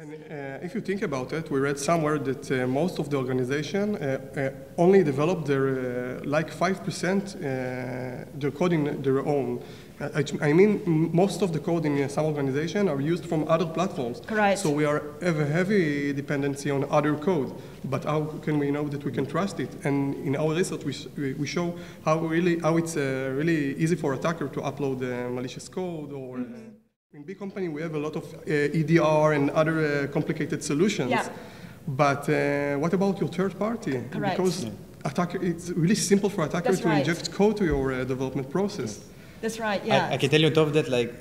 And if you think about it, we read somewhere that most of the organization only develop their, like 5%, their code in their own. I mean, most of the code in some organizations are used from other platforms. Right. So we have a heavy dependency on other code. But how can we know that we can trust it? And in our research, we show how it's really easy for attacker to upload malicious code or. Mm-hmm. In big company, we have a lot of EDR and other complicated solutions. Yeah. But what about your third party? Correct. Because it's really simple for attacker to inject code to your development process. Yeah. That's right, yeah. I can tell you on top of that, like,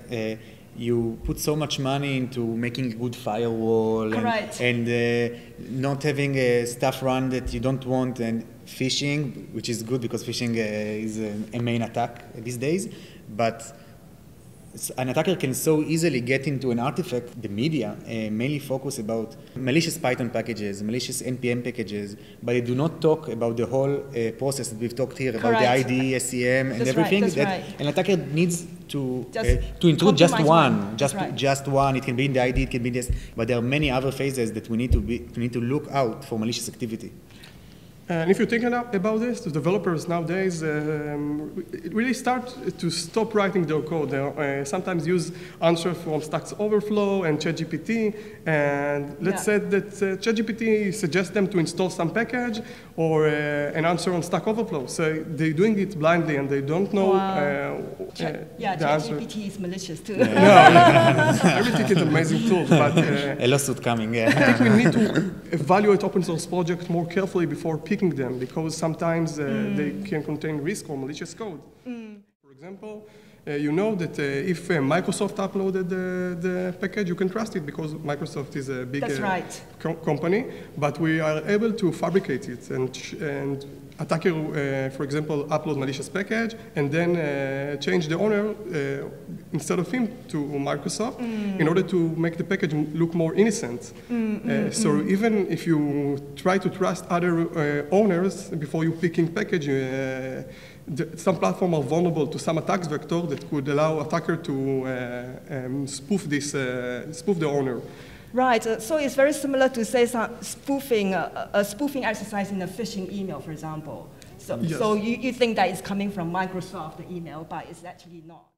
you put so much money into making a good firewall and not having stuff run that you don't want, and phishing, which is good because phishing is a main attack these days. But an attacker can so easily get into an artifact. The media mainly focus about malicious Python packages, malicious NPM packages, but they do not talk about the whole process that we've talked here about the ID, SCM, and everything. An attacker needs to include just one, just one. It can be in the ID, it can be this, but there are many other phases that we need to look out for malicious activity. And if you think about this, the developers nowadays really start to stop writing their code. They sometimes use answers from Stack Overflow and ChatGPT. And let's say that ChatGPT suggests them to install some package or an answer on Stack Overflow. So they're doing it blindly and they don't know ChatGPT is malicious too. Yeah. No, I really think it's an amazing tool. But, a lawsuit coming, yeah. I think we need to evaluate open source projects more carefully before picking them, because sometimes they can contain risk or malicious code. Mm. For example, you know that if Microsoft uploaded the package, you can trust it because Microsoft is a big company, but we are able to fabricate it. And attacker, for example, upload malicious package and then change the owner instead of him to Microsoft in order to make the package look more innocent. So even if you try to trust other owners before you picking package, some platforms are vulnerable to some attacks vector that could allow attacker to spoof the owner. Right, so it's very similar to, say, some spoofing, a spoofing exercise in a phishing email, for example. So, so you think that it's coming from Microsoft, the email, but it's actually not.